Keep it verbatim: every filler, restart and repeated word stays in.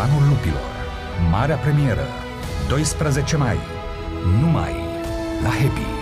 Clanul Lupilor. Marea premieră, doisprezece mai, numai la Happy.